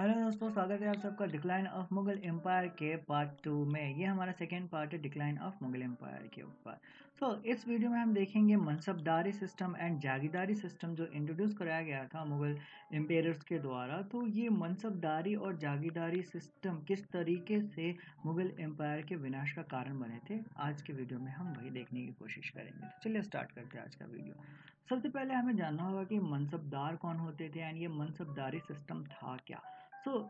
Hello दोस्तों, स्वागत है आप सबका डिक्लाइन ऑफ मुगल एम्पायर के पार्ट टू में। ये हमारा सेकेंड पार्ट है डिक्लाइन ऑफ मुगल एम्पायर के ऊपर। तो इस वीडियो में हम देखेंगे मनसबदारी सिस्टम एंड जागीरदारी सिस्टम जो इंट्रोड्यूस कराया गया था मुगल एम्पायर्स के द्वारा। तो ये मनसबदारी और जागीरदारी सिस्टम किस तरीके से मुगल एम्पायर के विनाश का कारण बने थे, आज के वीडियो में हम वही देखने की कोशिश करेंगे। तो चलिए स्टार्ट करते हैं आज का वीडियो। सबसे पहले हमें जानना होगा कि मनसबदार कौन होते थे एंड ये मनसबदारी सिस्टम था क्या।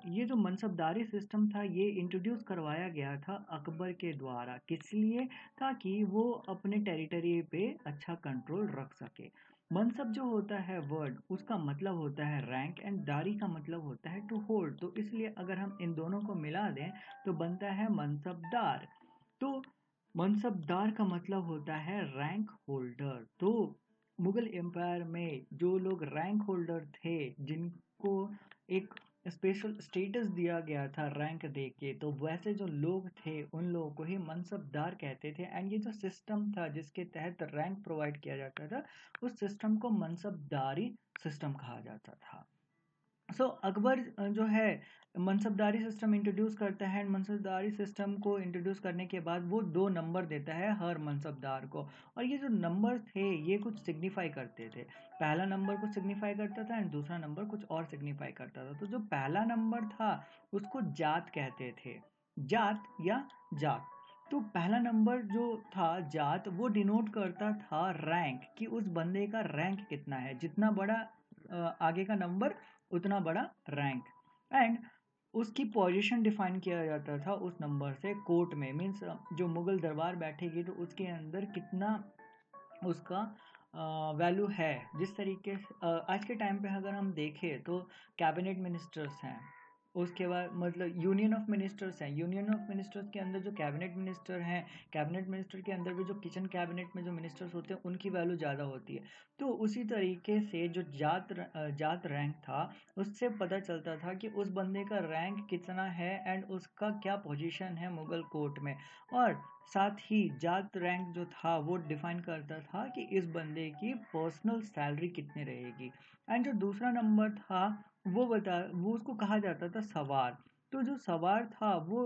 ये जो मनसबदारी सिस्टम था ये इंट्रोड्यूस करवाया गया था अकबर के द्वारा, किस लिए? ताकि वो अपने टेरिटरी पे अच्छा कंट्रोल रख सके। मनसब जो होता है वर्ड, उसका मतलब होता है रैंक एंड दारी का मतलब होता है टू होल्ड। तो इसलिए अगर हम इन दोनों को मिला दें तो बनता है मनसबदार। तो मनसबदार का मतलब होता है रैंक होल्डर। तो मुगल एम्पायर में जो लोग रैंक होल्डर थे, जिनको एक स्पेशल स्टेटस दिया गया था रैंक देके, तो वैसे जो लोग थे उन लोगों को ही मनसबदार कहते थे। एंड ये जो सिस्टम था जिसके तहत रैंक प्रोवाइड किया जाता था, उस सिस्टम को मनसबदारी सिस्टम कहा जाता था। अकबर जो है मनसबदारी सिस्टम इंट्रोड्यूस करता है। मनसबदारी सिस्टम को इंट्रोड्यूस करने के बाद वो 2 नंबर देता है हर मनसबदार को, और ये जो नंबर थे ये कुछ सिग्निफाई करते थे। पहला नंबर कुछ सिग्निफाई करता था एंड दूसरा नंबर कुछ और सिग्निफाई करता था। तो जो पहला नंबर था उसको जात कहते थे, जात या जात। तो पहला नंबर जो था जात, वो डिनोट करता था रैंक, कि उस बंदे का रैंक कितना है। जितना बड़ा आगे का नंबर उतना बड़ा रैंक, एंड उसकी पोजीशन डिफाइन किया जाता था उस नंबर से कोर्ट में। मीन्स जो मुग़ल दरबार बैठेगी तो उसके अंदर कितना उसका वैल्यू है। जिस तरीके आज के टाइम पे अगर हम देखें तो कैबिनेट मिनिस्टर्स हैं, उसके बाद मतलब यूनियन ऑफ मिनिस्टर्स हैं। यूनियन ऑफ मिनिस्टर्स के अंदर जो कैबिनेट मिनिस्टर हैं, कैबिनेट मिनिस्टर के अंदर भी जो किचन कैबिनेट में जो मिनिस्टर्स होते हैं उनकी वैल्यू ज़्यादा होती है। तो उसी तरीके से जो जात रैंक था उससे पता चलता था कि उस बंदे का रैंक कितना है एंड उसका क्या पोजीशन है मुग़ल कोर्ट में। और साथ ही जात रैंक जो था वो डिफाइन करता था कि इस बंदे की पर्सनल सैलरी कितनी रहेगी। एंड जो दूसरा नंबर था वो उसको कहा जाता था सवार। तो जो सवार था वो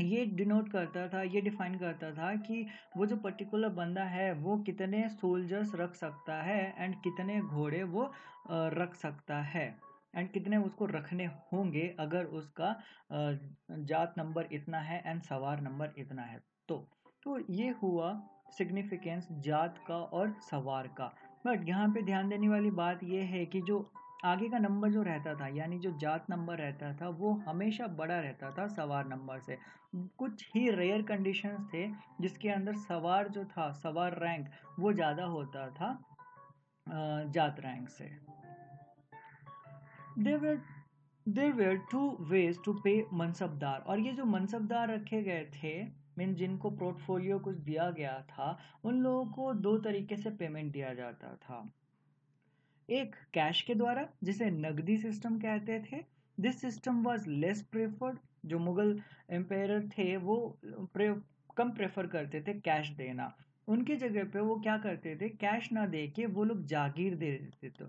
ये डिनोट करता था, ये डिफाइन करता था कि वो जो पर्टिकुलर बंदा है वो कितने सोल्जर्स रख सकता है एंड कितने घोड़े वो रख सकता है एंड कितने उसको रखने होंगे अगर उसका जात नंबर इतना है एंड सवार नंबर इतना है। तो ये हुआ सिग्निफिकेंस जात का और सवार का। बट यहाँ पे ध्यान देने वाली बात ये है कि जो आगे का नंबर जो रहता था, यानी जो जात नंबर रहता था, वो हमेशा बड़ा रहता था सवार नंबर से। कुछ ही रेयर कंडीशंस थे जिसके अंदर सवार जो था, सवार रैंक, वो ज़्यादा होता था जात रैंक से। There were 2 ways to pay mansabdar. और ये जो मनसबदार रखे गए थे, मीन जिनको पोर्टफोलियो कुछ दिया गया था, उन लोगों को 2 तरीके से पेमेंट दिया जाता था। एक कैश के द्वारा, जिसे नकदी सिस्टम कहते थे। This system was less preferred. जो मुगल एम्पायर थे वो कम प्रेफर करते थे कैश देना। उनकी जगह पे वो क्या करते थे, कैश ना दे के वो लोग जागीर दे देते थे।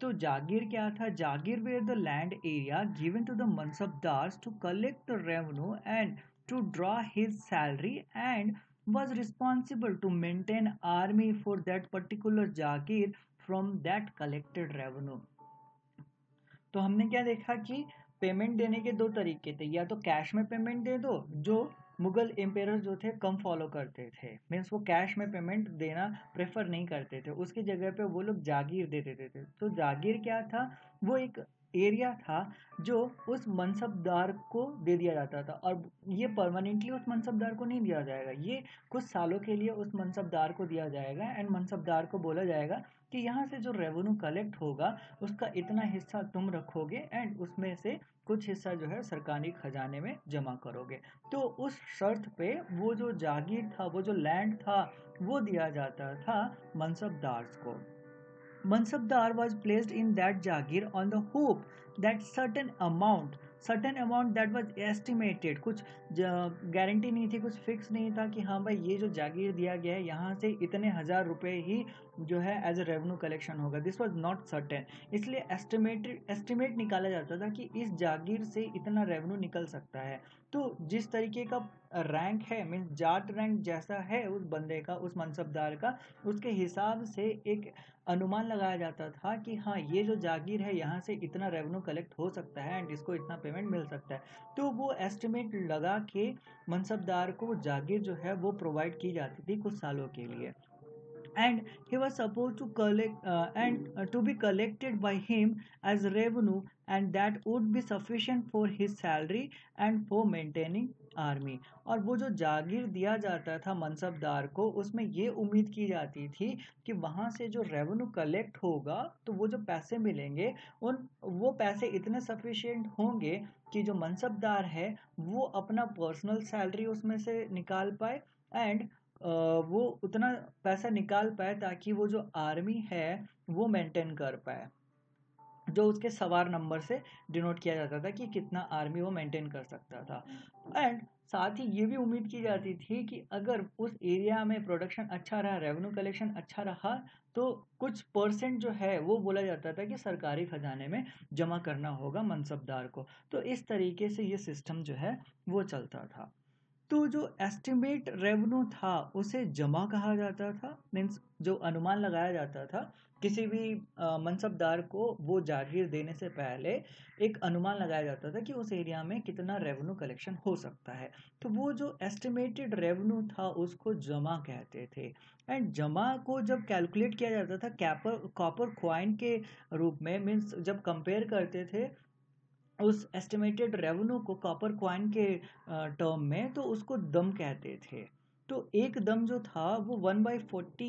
तो जागीर क्या था? Jagir where the land area given to the mansabdars to collect the revenue and to draw his salary and was responsible to maintain army for that particular jagir from that collected revenue। तो हमने क्या देखा कि पेमेंट देने के 2 तरीके थे। या तो कैश में पेमेंट दे दो, जो मुगल एम्पायर जो थे कम फॉलो करते थे, मीन्स वो कैश में पेमेंट देना प्रेफर नहीं करते थे। उसकी जगह पे वो लोग जागीर दे देते थे। तो जागीर क्या था? वो एक एरिया था जो उस मनसबदार को दे दिया जाता था, और ये परमानेंटली उस मनसबदार को नहीं दिया जाएगा, ये कुछ सालों के लिए उस मनसबदार को दिया जाएगा। एंड मनसबदार को बोला जाएगा कि यहाँ से जो रेवेन्यू कलेक्ट होगा उसका इतना हिस्सा तुम रखोगे एंड उसमें से कुछ हिस्सा जो है सरकारी खजाने में जमा करोगे। तो उस शर्त पे वो जो जागीर था, वो जो लैंड था, वो दिया जाता था मनसबदार्स को। Mansabdar was placed in that jagir on the hope that certain amount certain amount that was estimated, कुछ गारंटी नहीं थी, कुछ फिक्स नहीं था कि हाँ भाई ये जो जागीर दिया गया है यहाँ से इतने हज़ार रुपये ही जो है एज ए रेवेन्यू कलेक्शन होगा, दिस वाज नॉट सर्टेन। इसलिए एस्टिमेट निकाला जाता था कि इस जागीर से इतना रेवेन्यू निकल सकता है। तो जिस तरीके का रैंक है, मीन्स जाट रैंक जैसा है उस बंदे का, उस मनसबदार का, उसके हिसाब से एक अनुमान लगाया जाता था कि हाँ ये जो जागीर है यहाँ से इतना रेवेन्यू कलेक्ट हो सकता है एंड इसको इतना पेमेंट मिल सकता है। तो वो एस्टिमेट लगा के मनसबदार को जागीर जो है वो प्रोवाइड की जाती थी कुछ सालों के लिए। And he was supposed to collect and to be collected by him as revenue, and that would be sufficient for his salary and for maintaining army। और वो जो जागीर दिया जाता था मनसबदार को, उसमें ये उम्मीद की जाती थी कि वहाँ से जो रेवेन्यू कलेक्ट होगा तो वो जो पैसे मिलेंगे उन वो पैसे इतने सफिशिएंट होंगे कि जो मनसबदार है वो अपना पर्सनल सैलरी उसमें से निकाल पाए एंड वो उतना पैसा निकाल पाए ताकि वो जो आर्मी है वो मेंटेन कर पाए, जो उसके सवार नंबर से डिनोट किया जाता था कि कितना आर्मी वो मेंटेन कर सकता था। एंड साथ ही ये भी उम्मीद की जाती थी कि अगर उस एरिया में प्रोडक्शन अच्छा रहा, रेवेन्यू कलेक्शन अच्छा रहा, तो कुछ परसेंट जो है वो बोला जाता था कि सरकारी खजाने में जमा करना होगा मनसबदार को। तो इस तरीके से ये सिस्टम जो है वो चलता था। तो जो एस्टिमेट रेवेन्यू था उसे जमा कहा जाता था, मीन्स जो अनुमान लगाया जाता था किसी भी मनसबदार को वो जागीर देने से पहले एक अनुमान लगाया जाता था कि उस एरिया में कितना रेवेन्यू कलेक्शन हो सकता है। तो वो जो एस्टिमेटेड रेवेन्यू था उसको जमा कहते थे। एंड जमा को जब कैलकुलेट किया जाता था कॉपर क्वाइन के रूप में, मीन्स जब कंपेयर करते थे उस एस्टिमेटेड रेवेन्यू को कॉपर क्वाइन के टर्म में, तो उसको दम कहते थे। तो एक दम जो था वो 1/40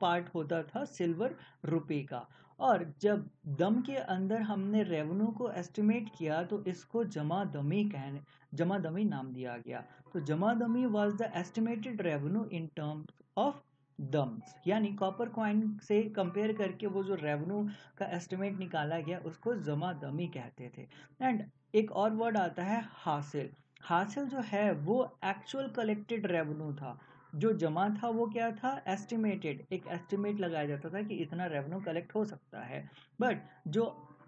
पार्ट होता था सिल्वर रुपी का। और जब दम के अंदर हमने रेवेन्यू को एस्टिमेट किया तो इसको जमा दमी नाम दिया गया। तो jama dami was the estimated revenue in terms of दम्स, यानी कॉपर क्वाइन से कंपेयर करके वो जो रेवेन्यू का एस्टिमेट निकाला गया उसको जमा दमी कहते थे। एंड एक और वर्ड आता है हासिल जो है वो एक्चुअल कलेक्टेड रेवेन्यू था। जो जमा था वो क्या था, एस्टिमेटेड, एक एस्टिमेट लगाया जाता था कि इतना रेवेन्यू कलेक्ट हो सकता है, बट जो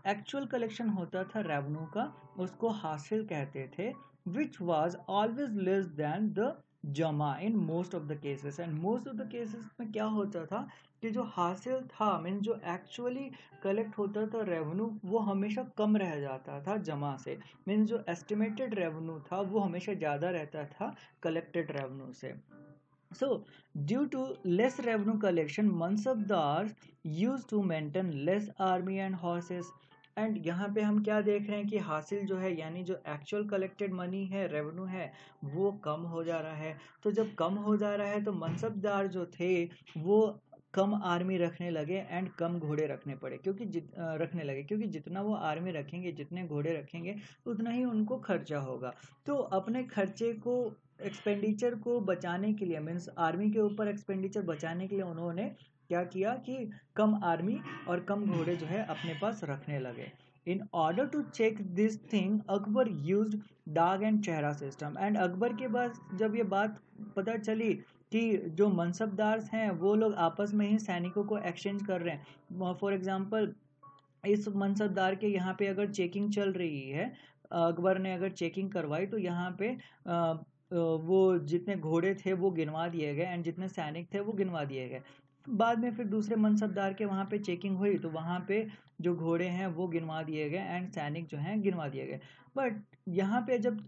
एक्चुअल कलेक्शन होता था रेवेन्यू का उसको हासिल कहते थे, which was always less than the jama in most of the cases. And most of the cases में क्या होता था कि जो हासिल था, मीन जो एक्चुअली कलेक्ट होता था रेवेन्यू, वो हमेशा कम रह जाता था जमा से। मीन जो एस्टिमेटेड रेवेन्यू था वो हमेशा ज़्यादा रहता था कलेक्टेड रेवेन्यू से। So, due to less revenue collection, mansabdars used to maintain less army and horses। And यहाँ पे हम क्या देख रहे हैं कि हासिल जो है यानी जो एक्चुअल कलेक्टेड मनी है, रेवेन्यू है, वो कम हो जा रहा है। तो जब कम हो जा रहा है तो मनसबदार जो थे वो कम आर्मी रखने लगे एंड कम घोड़े रखने पड़े, क्योंकि जितना वो आर्मी रखेंगे, जितने घोड़े रखेंगे, उतना ही उनको खर्चा होगा। तो अपने खर्चे को, एक्सपेंडिचर को बचाने के लिए, मीन्स आर्मी के ऊपर एक्सपेंडिचर बचाने के लिए उन्होंने क्या किया कि कम आर्मी और कम घोड़े जो है अपने पास रखने लगे। In order to check this thing Akbar used dagh and chehra system. And Akbar के पास जब ये बात पता चली कि जो मनसबदार हैं वो लोग आपस में ही सैनिकों को एक्सचेंज कर रहे हैं, फॉर एग्जांपल इस मनसबदार के यहाँ पे अगर चेकिंग चल रही है, अकबर ने अगर चेकिंग करवाई तो यहाँ पे वो जितने घोड़े थे वो गिनवा दिए गए एंड जितने सैनिक थे वो गिनवा दिए गए। बाद में फिर दूसरे मनसबदार के वहाँ पे चेकिंग हुई तो वहाँ पे जो घोड़े हैं वो गिनवा दिए गए एंड सैनिक जो हैं गिनवा दिए गए। बट यहाँ पे जब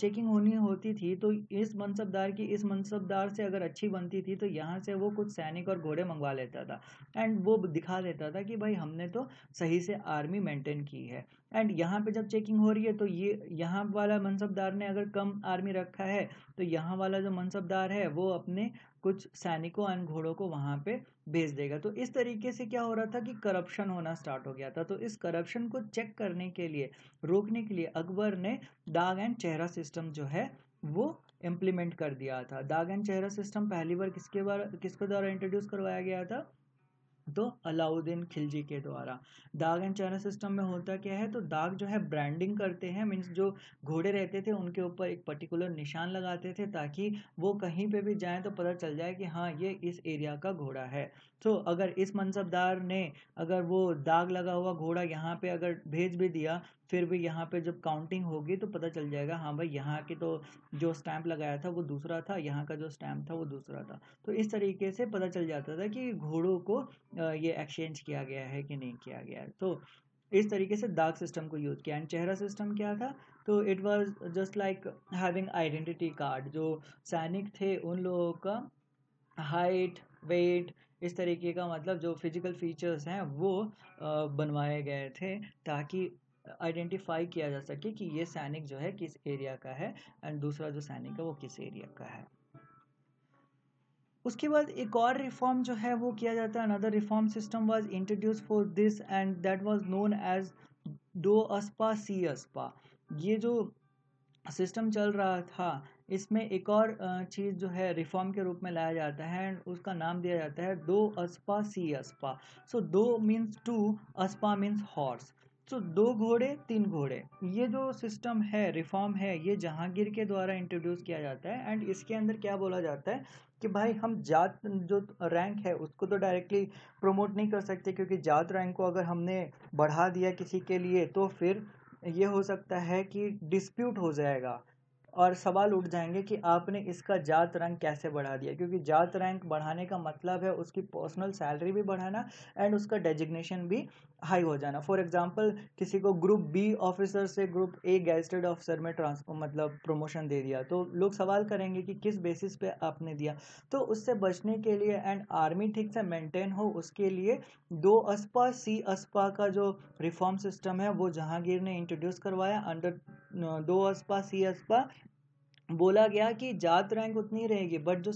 चेकिंग होनी होती थी तो इस मनसबदार से अगर अच्छी बनती थी तो यहाँ से वो कुछ सैनिक और घोड़े मंगवा लेता था एंड वो दिखा देता था कि भाई हमने तो सही से आर्मी मेंटेन की है। एंड यहाँ पे जब चेकिंग हो रही है तो ये यहाँ वाला मनसबदार ने अगर कम आर्मी रखा है तो यहाँ वाला जो मनसबदार है वो अपने कुछ सैनिकों एंड घोड़ों को वहाँ पे भेज देगा। तो इस तरीके से क्या हो रहा था कि करप्शन होना स्टार्ट हो गया था। तो इस करप्शन को चेक करने के लिए, रोकने के लिए अकबर ने दाग एंड चेहरा सिस्टम जो है वो इम्प्लीमेंट कर दिया था। दाग एंड चेहरा सिस्टम पहली बार किसके द्वारा इंट्रोड्यूस करवाया गया था, तो अलाउद्दीन खिलजी के द्वारा दाग एंड चैनल सिस्टम में होता क्या है, तो दाग जो है ब्रांडिंग करते हैं, मीन्स जो घोड़े रहते थे उनके ऊपर एक पर्टिकुलर निशान लगाते थे ताकि वो कहीं पे भी जाएं तो पता चल जाए कि हाँ ये इस एरिया का घोड़ा है। तो अगर इस मनसबदार ने अगर वो दाग लगा हुआ घोड़ा यहाँ पे अगर भेज भी दिया, फिर भी यहाँ पे जब काउंटिंग होगी तो पता चल जाएगा हाँ भाई यहाँ के तो जो स्टैंप लगाया था वो दूसरा था, यहाँ का जो स्टैम्प था वो दूसरा था। तो इस तरीके से पता चल जाता था कि घोड़ों को ये एक्सचेंज किया गया है कि नहीं किया गया है। तो इस तरीके से दाग सिस्टम को यूज़ किया। एंड चेहरा सिस्टम क्या था, तो it was just like having identity card. जो सैनिक थे उन लोगों का हाइट, वेट, इस तरीके का मतलब जो फिजिकल फीचर्स हैं वो बनवाए गए थे ताकि आइडेंटिफाई किया जा सके कि ये सैनिक जो है किस एरिया का है एंड दूसरा जो सैनिक है वो किस एरिया का है। उसके बाद एक और रिफॉर्म जो है वो किया जाता है। Another reform system was introduce for this and that was known as do aspa sih अस्पा। ये जो सिस्टम चल रहा था इसमें एक और चीज़ जो है रिफॉर्म के रूप में लाया जाता है एंड उसका नाम दिया जाता है दो aspa sih aspa. So do means two, aspa means horse. तो दो घोड़े तीन घोड़े, ये जो सिस्टम है रिफॉर्म है ये जहांगीर के द्वारा इंट्रोड्यूस किया जाता है। एंड इसके अंदर क्या बोला जाता है कि भाई हम जात जो रैंक है उसको तो डायरेक्टली प्रमोट नहीं कर सकते, क्योंकि जात रैंक को अगर हमने बढ़ा दिया किसी के लिए तो फिर ये हो सकता है कि डिस्प्यूट हो जाएगा और सवाल उठ जाएंगे कि आपने इसका जात रैंक कैसे बढ़ा दिया, क्योंकि जात रैंक बढ़ाने का मतलब है उसकी पर्सनल सैलरी भी बढ़ाना एंड उसका डेजिग्नेशन भी हाई हो जाना। फॉर एग्जांपल किसी को ग्रुप बी ऑफिसर से ग्रुप ए गैजेटेड ऑफिसर में प्रमोशन दे दिया तो लोग सवाल करेंगे कि किस बेसिस पे आपने दिया। तो उससे बचने के लिए एंड आर्मी ठीक से मेंटेन हो उसके लिए दो अस्पा सी अस्पा का जो रिफॉर्म सिस्टम है वो जहांगीर ने इंट्रोड्यूस करवाया। अंडर दो अस्पा सी अस्पा बोला गया कि जात रैंक उतनी रहेगी बट जो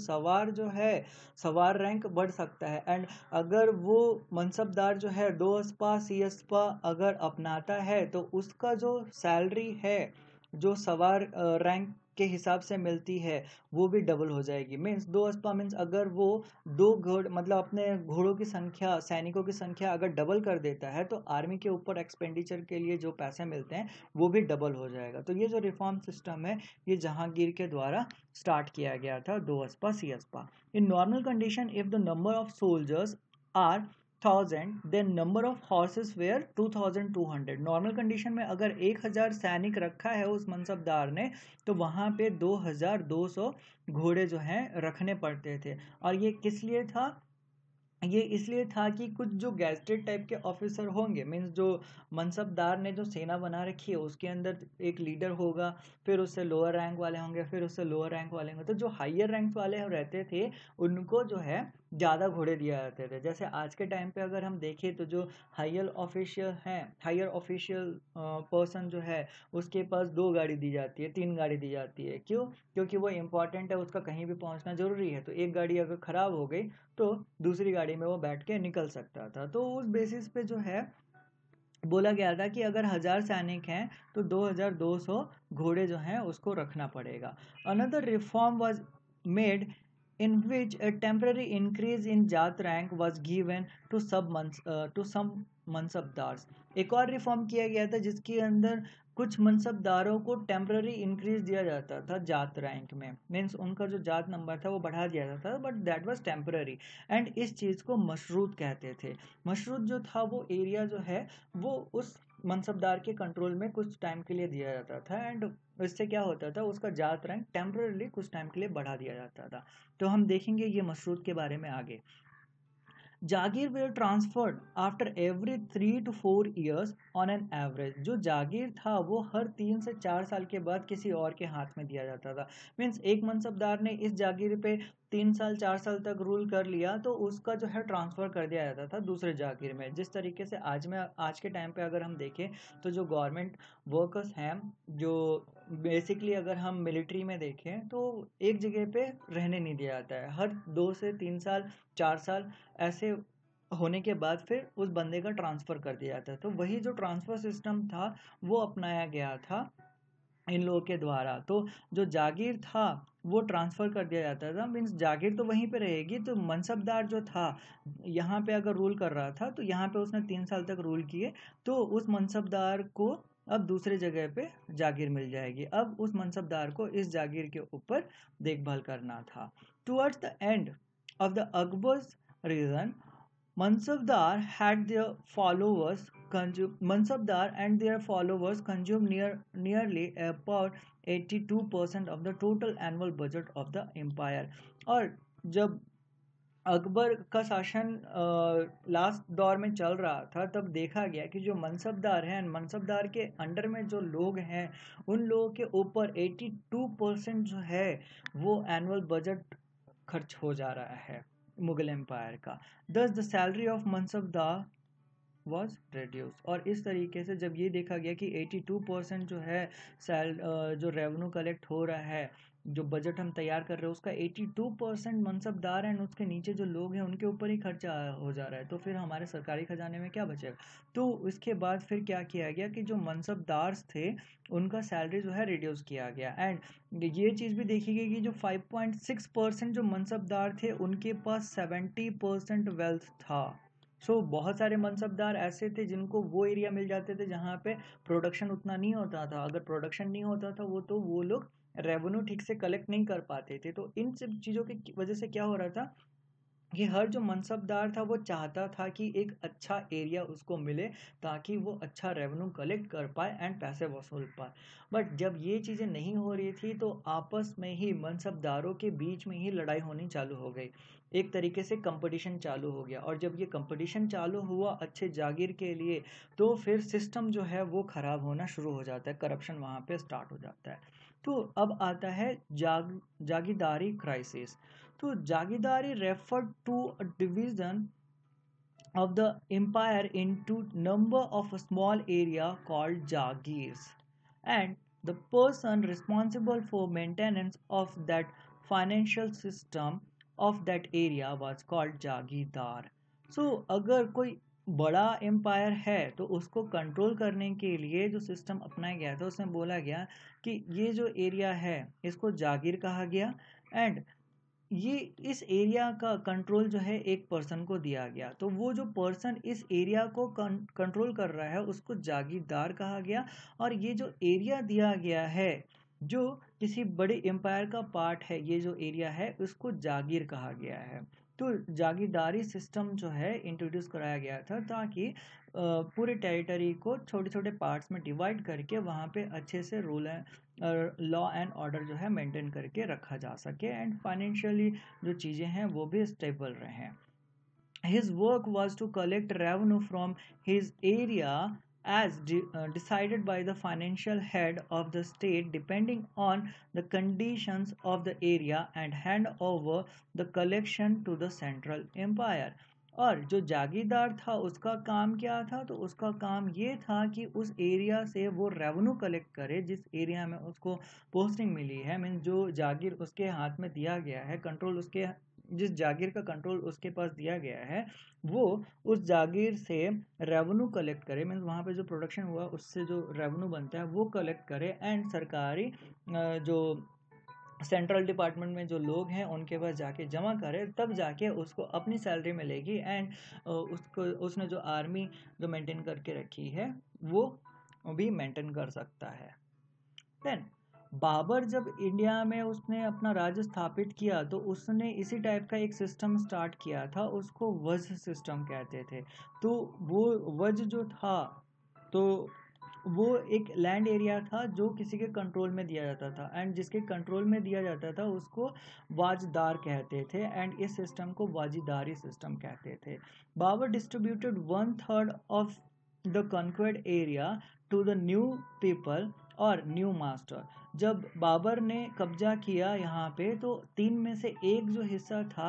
सवार रैंक बढ़ सकता है। एंड अगर वो मनसबदार जो है दो अस्पा सी अस्पा अगर अपनाता है तो उसका जो सैलरी है जो सवार रैंक के हिसाब से मिलती है वो भी डबल हो जाएगी। मीन्स दो अस्पा मीन्स अगर वो दो घोड़ मतलब अपने घोड़ों की संख्या सैनिकों की संख्या अगर डबल कर देता है तो आर्मी के ऊपर एक्सपेंडिचर के लिए जो पैसे मिलते हैं वो भी डबल हो जाएगा। तो ये जो रिफॉर्म सिस्टम है ये जहांगीर के द्वारा स्टार्ट किया गया था, do aspa sih aspa. In normal condition if the number of soldiers are 1000 then number of horses were 2200। Normal condition में अगर 1000 सैनिक रखा है उस मनसबदार ने तो वहाँ पे 2200 घोड़े जो हैं रखने पड़ते थे। और ये किस लिए था, ये इसलिए था कि कुछ जो गैजेटेड टाइप के ऑफिसर होंगे मीन्स जो मनसबदार ने जो सेना बना रखी है उसके अंदर एक लीडर होगा, फिर उससे लोअर रैंक वाले होंगे, फिर उससे लोअर रैंक वाले होंगे। तो जो हायर रैंक वाले रहते थे उनको जो है ज़्यादा घोड़े दिए जाते थे। जैसे आज के टाइम पे अगर हम देखें तो जो हायर ऑफिशियल पर्सन जो है उसके पास 2 गाड़ी दी जाती है, 3 गाड़ी दी जाती है। क्यों? क्योंकि वो इम्पॉर्टेंट है, उसका कहीं भी पहुंचना ज़रूरी है। तो 1 गाड़ी अगर ख़राब हो गई तो दूसरी गाड़ी में वो बैठ के निकल सकता था। तो उस बेसिस पे जो है बोला गया था कि अगर 1000 सैनिक हैं तो 2200 घोड़े जो हैं उसको रखना पड़ेगा। Another reform was made in which a temporary increase in Jat rank was given to some mansabdars. एक और रिफॉर्म किया गया था जिसके अंदर कुछ मनसबदारों को टेम्प्ररी इंक्रीज दिया जाता था जात रैंक में, मीन्स उनका जो जात नंबर था वो बढ़ा दिया जाता था बट दैट वाज टेम्प्ररी। एंड इस चीज़ को मशरूत कहते थे। मशरूत जो था वो एरिया जो है वो उस मनसबदार के कंट्रोल में कुछ टाइम के लिए दिया जाता था एंड इससे क्या होता था उसका जात रैंक टेम्प्ररीली कुछ टाइम के लिए बढ़ा दिया जाता था। तो हम देखेंगे ये मशरूत के बारे में आगे। Jagir were transferred after every 3 to 4 years on an average. जो जागीर था वो हर 3 से 4 साल के बाद किसी और के हाथ में दिया जाता था। मीन्स एक मनसबदार ने इस जागीर पे 3 साल 4 साल तक रूल कर लिया तो उसका जो है ट्रांसफ़र कर दिया जाता था दूसरे जागीर में। जिस तरीके से आज के टाइम पे अगर हम देखें तो जो गवर्नमेंट वर्कर्स हैं जो बेसिकली अगर हम मिलिट्री में देखें तो एक जगह पे रहने नहीं दिया जाता है, हर 2 से 3 साल 4 साल ऐसे होने के बाद फिर उस बंदे का ट्रांसफ़र कर दिया जाता है। तो वही जो ट्रांसफ़र सिस्टम था वो अपनाया गया था इन लोगों के द्वारा। तो जो जागीर था वो ट्रांसफ़र कर दिया जाता था। मीन्स जागीर तो वहीं पे रहेगी, तो मनसबदार जो था यहाँ पे अगर रूल कर रहा था तो यहाँ पे उसने 3 साल तक रूल किए, तो उस मनसबदार को अब दूसरे जगह पे जागीर मिल जाएगी। अब उस मनसबदार को इस जागीर के ऊपर देखभाल करना था। Towards the end of the Akbar's reason Mansabdar had their followers consume Mansabdar and their followers consumed nearly about 82% of the total annual budget of the empire। और जब अकबर का शासन लास्ट दौर में चल रहा था तब देखा गया कि जो मनसबदार हैं, मनसबदार के अंडर में जो लोग हैं उन लोगों के ऊपर 82% जो है वो एनुअल बजट खर्च हो जा रहा है मुगल एम्पायर का। Thus the salary of mansabdar was reduce. और इस तरीके से जब ये देखा गया कि 82% जो है जो रेवेन्यू कलेक्ट हो रहा है, जो बजट हम तैयार कर रहे हैं उसका 82% मनसबदार एंड उसके नीचे जो लोग हैं उनके ऊपर ही खर्चा हो जा रहा है, तो फिर हमारे सरकारी खजाने में क्या बचेगा। तो इसके बाद फिर क्या किया गया कि जो मनसबदार थे उनका सैलरी जो है रिड्यूस किया गया। एंड ये चीज़ भी देखी गई कि जो 5.6% जो मनसबदार थे उनके पास 70% वेल्थ था। सो बहुत सारे मनसबदार ऐसे थे जिनको वो एरिया मिल जाते थे जहाँ पे प्रोडक्शन उतना नहीं होता था। अगर प्रोडक्शन नहीं होता था वो लोग रेवेन्यू ठीक से कलेक्ट नहीं कर पाते थे। तो इन सब चीज़ों की वजह से क्या हो रहा था कि हर जो मनसबदार था वो चाहता था कि एक अच्छा एरिया उसको मिले ताकि वो अच्छा रेवेन्यू कलेक्ट कर पाए एंड पैसे वसूल पाए। बट जब ये चीज़ें नहीं हो रही थी तो आपस में ही मनसबदारों के बीच में ही लड़ाई होनी चालू हो गई। एक तरीके से कंपटीशन चालू हो गया, और जब ये कंपटीशन चालू हुआ अच्छे जागीर के लिए तो फिर सिस्टम जो है वो ख़राब होना शुरू हो जाता है, करप्शन वहाँ पे स्टार्ट हो जाता है। तो अब आता है जागीरदारी क्राइसिस। तो jagirdari refer to a division of the empire into number of small area called jagirs and the person responsible for maintenance of that financial system of that area was called jagirdar. So अगर कोई बड़ा एम्पायर है तो उसको control करने के लिए जो सिस्टम अपनाया गया था उसमें बोला गया कि ये जो एरिया है इसको जागीर कहा गया, एंड ये इस एरिया का कंट्रोल जो है एक पर्सन को दिया गया। तो वो जो पर्सन इस एरिया को कंट्रोल कर रहा है उसको जागीरदार कहा गया, और ये जो एरिया दिया गया है जो किसी बड़े एम्पायर का पार्ट है, ये जो एरिया है उसको जागीर कहा गया है। तो जागीरदारी सिस्टम जो है इंट्रोड्यूस कराया गया था ताकि पूरे टेरिटरी को छोटे छोटे पार्ट्स में डिवाइड करके वहाँ पे अच्छे से rule and law and order जो है मेंटेन करके रखा जा सके, एंड फाइनेंशियली जो चीज़ें हैं वो भी स्टेबल रहें। His work was to collect revenue from his area as decided by the financial head of the state depending on the conditions of the area and hand over the collection to the central empire। और जो जागीरदार था उसका काम क्या था, तो उसका काम ये था कि उस एरिया से वो रेवेन्यू कलेक्ट करे जिस एरिया में उसको पोस्टिंग मिली है। मीन जो जागीर उसके हाथ में दिया गया है, कंट्रोल उसके जिस जागीर का कंट्रोल उसके पास दिया गया है वो उस जागीर से रेवेन्यू कलेक्ट करे। मीन्स वहाँ पे जो प्रोडक्शन हुआ उससे जो रेवेन्यू बनता है वो कलेक्ट करे, एंड सरकारी जो सेंट्रल डिपार्टमेंट में जो लोग हैं उनके पास जाके जमा करे, तब जाके उसको अपनी सैलरी मिलेगी। एंड उसको उसने जो आर्मी जो मेंटेन करके रखी है वो भी मेंटेन कर सकता है। देन बाबर जब इंडिया में उसने अपना राज्य स्थापित किया तो उसने इसी टाइप का एक सिस्टम स्टार्ट किया था, उसको वज सिस्टम कहते थे। तो वो वज जो था तो वो एक लैंड एरिया था जो किसी के कंट्रोल में दिया जाता था, एंड जिसके कंट्रोल में दिया जाता था उसको वाजदार कहते थे, एंड इस सिस्टम को वाजीदारी सिस्टम कहते थे। Babar distributed 1/3 of the conquered area to the new people और न्यू मास्टर। जब बाबर ने कब्जा किया यहाँ पे तो 3 में से 1 जो हिस्सा था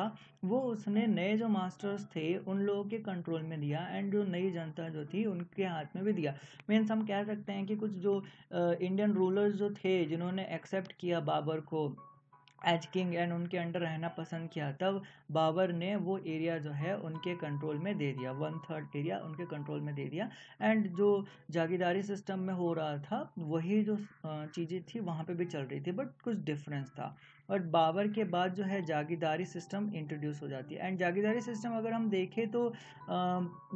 वो उसने नए जो मास्टर्स थे उन लोगों के कंट्रोल में दिया, एंड जो नई जनता जो थी उनके हाथ में भी दिया। मीन्स हम कह सकते हैं कि कुछ जो इंडियन रूलर्स जो थे जिन्होंने एक्सेप्ट किया बाबर को एज किंग एंड उनके अंडर रहना पसंद किया, तब बाबर ने वो एरिया जो है उनके कंट्रोल में दे दिया, 1/3 एरिया उनके कंट्रोल में दे दिया। एंड जो जागीरदारी सिस्टम में हो रहा था वही जो चीज़ें थी वहाँ पे भी चल रही थी, बट कुछ डिफरेंस था। और बाबर के बाद जो है जागीरदारी सिस्टम इंट्रोड्यूस हो जाती है। एंड जागीरदारी सिस्टम अगर हम देखें तो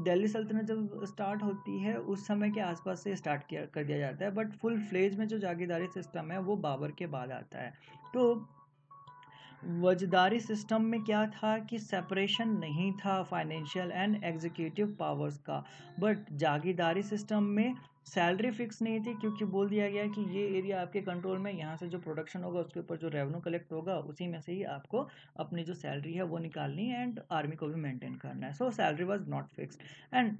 दिल्ली सल्तनत जब स्टार्ट होती है उस समय के आसपास से स्टार्ट किया कर दिया जाता है, बट फुल फ्लेज में जो जागीरदारी सिस्टम है वो बाबर के बाद आता है। तो वजदारी सिस्टम में क्या था कि सेपरेशन नहीं था फाइनेंशियल एंड एग्जीक्यूटिव पावर्स का, बट जागीरदारी सिस्टम में सैलरी फिक्स नहीं थी क्योंकि बोल दिया गया कि ये एरिया आपके कंट्रोल में, यहाँ से जो प्रोडक्शन होगा उसके ऊपर जो रेवेन्यू कलेक्ट होगा उसी में से ही आपको अपनी जो सैलरी है वो निकालनी है एंड आर्मी को भी मेंटेन करना है। So salary was not fixed and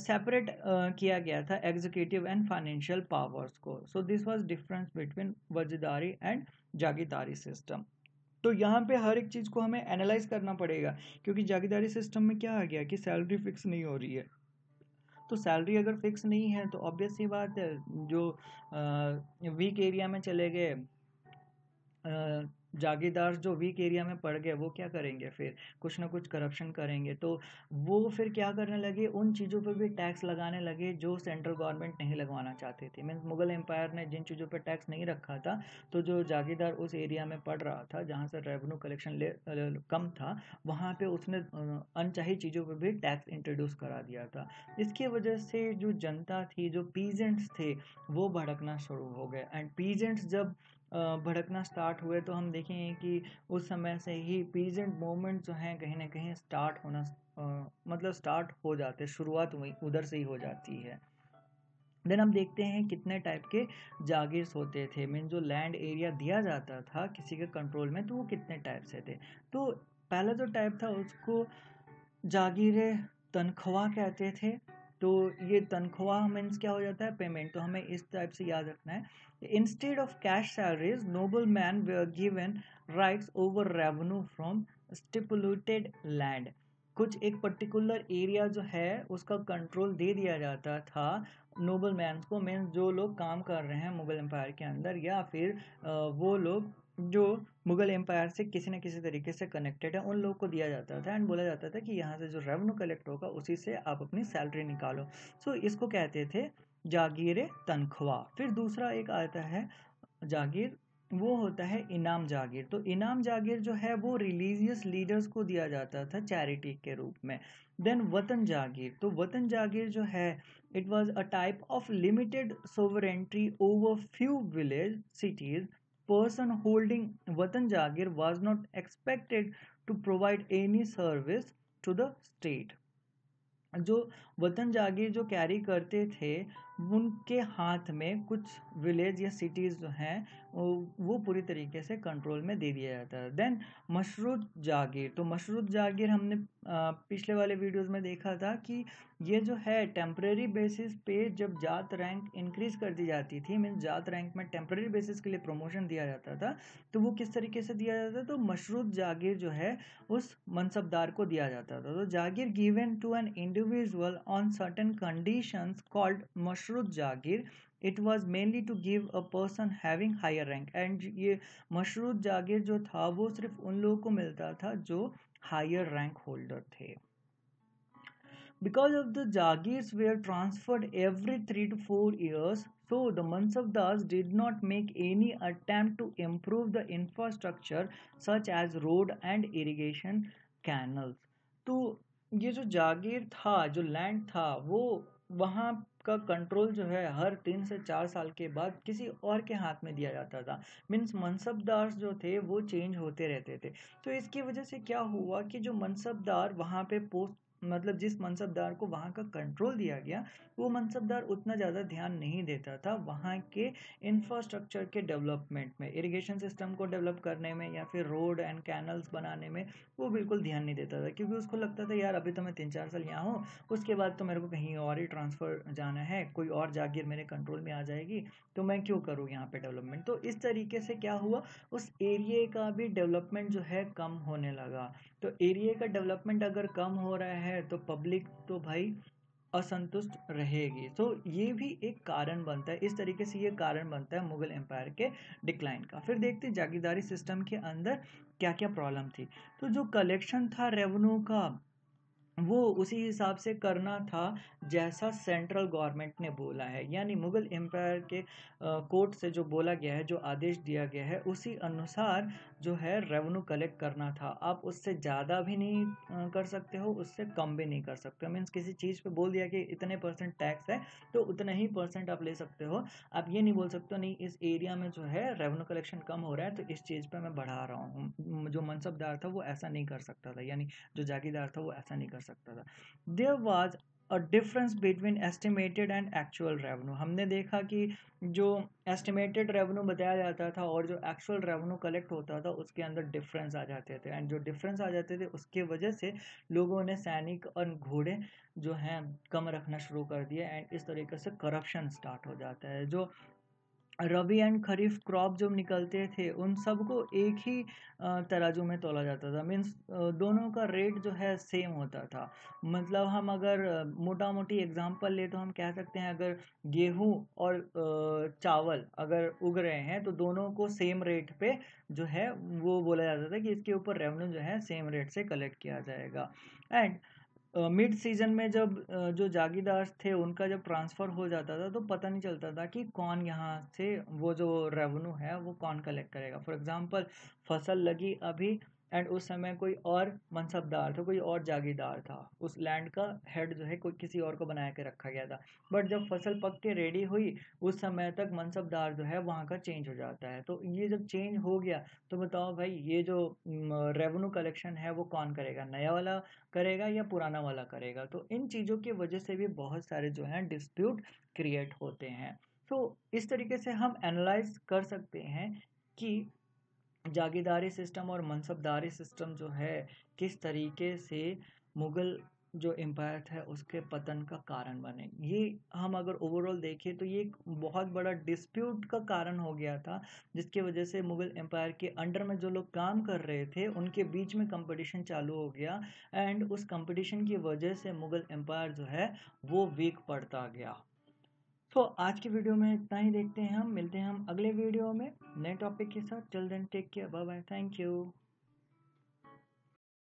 separate किया गया था एग्जीक्यूटिव एंड फाइनेंशियल पावर्स को। So this was difference between वजदारी and जागीरदारी system. तो यहाँ पे हर एक चीज़ को हमें एनालाइज करना पड़ेगा क्योंकि जागीरदारी सिस्टम में क्या आ गया कि सैलरी फिक्स नहीं हो रही है, तो सैलरी अगर फिक्स नहीं है तो ऑब्वियस सी बात है जो वीक एरिया में चले गए जागीरदार, जो वीक एरिया में पड़ गए वो क्या करेंगे, फिर कुछ ना कुछ करप्शन करेंगे। तो वो फिर क्या करने लगे, उन चीज़ों पर भी टैक्स लगाने लगे जो सेंट्रल गवर्नमेंट नहीं लगवाना चाहते थे। मीन्स मुगल एम्पायर ने जिन चीज़ों पर टैक्स नहीं रखा था तो जो जागीरदार उस एरिया में पड़ रहा था जहाँ से रेवेन्यू कलेक्शन कम था वहाँ पर उसने अनचाही चीज़ों पर भी टैक्स इंट्रोड्यूस करा दिया था। इसकी वजह से जो जनता थी, जो पीजेंट्स थे, वो भड़कना शुरू हो गए। एंड पीजेंट्स जब भड़कना स्टार्ट हुए तो हम देखेंगे कि उस समय से ही पीजेंट मूवमेंट जो हैं कहीं ना कहीं स्टार्ट होना मतलब स्टार्ट हो जाते, शुरुआत वहीं उधर से ही हो जाती है। देन हम देखते हैं कितने टाइप के जागीर्स होते थे, मीन जो लैंड एरिया दिया जाता था किसी के कंट्रोल में तो वो कितने टाइप से थे। तो पहला जो टाइप था उसको जागीर तनख्वाह कहते थे। तो ये तनख्वाह मीन्स क्या हो जाता है, पेमेंट। तो हमें इस टाइप से याद रखना है, instead of cash salaries noble man were given rights over revenue from stipulated land. कुछ एक पर्टिकुलर एरिया जो है उसका कंट्रोल दे दिया जाता था नोबल मैन को, मीन्स जो लोग काम कर रहे हैं मुगल एम्पायर के अंदर या फिर वो लोग जो मुगल एम्पायर से किसी न किसी तरीके से कनेक्टेड है, उन लोगों को दिया जाता था। एंड बोला जाता था कि यहाँ से जो रेवेन्यू कलेक्ट होगा उसी से आप अपनी सैलरी निकालो। सो इसको कहते थे जागीर तनख्वाह। फिर दूसरा एक आता है जागीर, वो होता है इनाम जागीर। तो इनाम जागीर जो है वो रिलीजियस लीडर्स को दिया जाता था चैरिटी के रूप में। देन वतन जागीर, तो वतन जागीर जो है it was a type of limited sovereignty over few village cities. Person holding watan jagir was not expected to provide any service to the state. जो वतन जागीर जो कैरी करते थे उनके हाथ में कुछ विलेज या सिटीज़ जो हैं वो पूरी तरीके से कंट्रोल में दे दिया जाता है। देन मशरूत जागीर, तो मशरूत जागीर हमने पिछले वाले वीडियोस में देखा था कि ये जो है टेम्प्रेरी बेसिस पे जब जात रैंक इंक्रीज कर दी जाती थी, मीन्स जात रैंक में टेम्प्रेरी बेसिस के लिए प्रमोशन दिया जाता था, तो वो किस तरीके से दिया जाता था, तो मशरूत जागीर जो है उस मनसबदार को दिया जाता था। तो जागीर given to an individual on certain conditions called मशरूत Jagir. It was mainly to give a person having higher rank. And ये मशरूत जागीर जो था वो सिर्फ उन लोगों को मिलता था जो हायर रैंक होल्डर थे। Because of the jagirs were transferred every 3 to 4 years, so the mansabdars did not make any attempt to improve the infrastructure such as road and irrigation canals. तो ये जो जागीर था, जो लैंड था, वो वहाँ का कंट्रोल जो है हर 3 से 4 साल के बाद किसी और के हाथ में दिया जाता था। मीन्स मनसबदार जो थे वो चेंज होते रहते थे। तो इसकी वजह से क्या हुआ कि जो मनसबदार वहाँ पे जिस मनसबदार को वहाँ का कंट्रोल दिया गया वो मनसबदार उतना ज़्यादा ध्यान नहीं देता था वहाँ के इंफ्रास्ट्रक्चर के डेवलपमेंट में, इरिगेशन सिस्टम को डेवलप करने में या फिर रोड एंड कैनल्स बनाने में वो बिल्कुल ध्यान नहीं देता था, क्योंकि उसको लगता था यार अभी तो मैं 3-4 साल यहाँ हूँ, उसके बाद तो मेरे को कहीं और ही ट्रांसफ़र जाना है, कोई और जागीर मेरे कंट्रोल में आ जाएगी तो मैं क्यों करूँ यहाँ पर डेवलपमेंट। तो इस तरीके से क्या हुआ, उस एरिए का भी डेवलपमेंट जो है कम होने लगा। तो एरिए का डेवलपमेंट अगर कम हो रहा है तो पब्लिक तो भाई असंतुष्ट रहेगी। तो ये भी एक कारण बनता है, इस तरीके से ये कारण बनता है मुगल एम्पायर के डिक्लाइन का। फिर देखते हैं जागीरदारी सिस्टम के अंदर क्या क्या प्रॉब्लम थी। तो जो कलेक्शन था रेवेन्यू का वो उसी हिसाब से करना था जैसा सेंट्रल गवर्नमेंट ने बोला है, यानी मुग़ल एम्पायर के कोर्ट से जो बोला गया है, जो आदेश दिया गया है, उसी अनुसार जो है रेवेन्यू कलेक्ट करना था। आप उससे ज़्यादा भी नहीं कर सकते हो, उससे कम भी नहीं कर सकते हो। मीन्स किसी चीज़ पे बोल दिया कि इतने % टैक्स है तो उतने ही % आप ले सकते हो। आप ये नहीं बोल सकते हो नहीं इस एरिया में जो है रेवेन्यू कलेक्शन कम हो रहा है तो इस चीज़ पर मैं बढ़ा रहा हूँ। जो मनसबदार था वो ऐसा नहीं कर सकता था, यानी जो जागीरदार था वो ऐसा नहीं कर सकता था। There was a difference between estimated and actual revenue. हमने देखा कि जो एस्टिमेटेड रेवेन्यू बताया जाता था और जो एक्चुअल रेवेन्यू कलेक्ट होता था उसके अंदर डिफरेंस आ जाते थे, एंड जो डिफरेंस आ जाते थे उसके वजह से लोगों ने सैनिक और घोड़े जो हैं कम रखना शुरू कर दिए, एंड इस तरीके से करप्शन स्टार्ट हो जाता है। जो रबी एंड खरीफ क्रॉप जो निकलते थे उन सबको एक ही तराजू में तोला जाता था। मीन्स दोनों का रेट जो है सेम होता था। मतलब हम अगर मोटा मोटी एग्जांपल ले तो हम कह सकते हैं अगर गेहूं और चावल अगर उग रहे हैं तो दोनों को सेम रेट पे जो है वो बोला जाता था कि इसके ऊपर रेवेन्यू जो है सेम रेट से कलेक्ट किया जाएगा। एंड मिड सीज़न में जब जो जागीरदार थे उनका जब ट्रांसफ़र हो जाता था तो पता नहीं चलता था कि कौन यहाँ से वो जो रेवेन्यू है वो कौन कलेक्ट करेगा। फॉर एग्जांपल फसल लगी अभी एंड उस समय कोई और मनसबदार था, कोई और जागीरदार था, उस लैंड का हेड जो है कोई किसी और को बना के रखा गया था। बट जब फसल पक के रेडी हुई उस समय तक मनसबदार जो है वहाँ का चेंज हो जाता है। तो ये जब चेंज हो गया तो बताओ भाई ये जो रेवेन्यू कलेक्शन है वो कौन करेगा, नया वाला करेगा या पुराना वाला करेगा। तो इन चीज़ों की वजह से भी बहुत सारे जो हैं डिस्प्यूट क्रिएट होते हैं। तो इस तरीके से हम एनालाइज कर सकते हैं कि जागीरदारी सिस्टम और मनसबदारी सिस्टम जो है किस तरीके से मुग़ल जो एम्पायर है उसके पतन का कारण बने। ये हम अगर ओवरऑल देखें तो ये एक बहुत बड़ा डिस्प्यूट का कारण हो गया था, जिसकी वजह से मुग़ल एम्पायर के अंडर में जो लोग काम कर रहे थे उनके बीच में कंपटीशन चालू हो गया, एंड उस कंपटीशन की वजह से मुग़ल एम्पायर जो है वो वीक पड़ता गया। तो आज की वीडियो में इतना ही देखते हैं हम, मिलते हैं हम अगले वीडियो में नए टॉपिक के साथ। Till then take care, bye bye, thank you.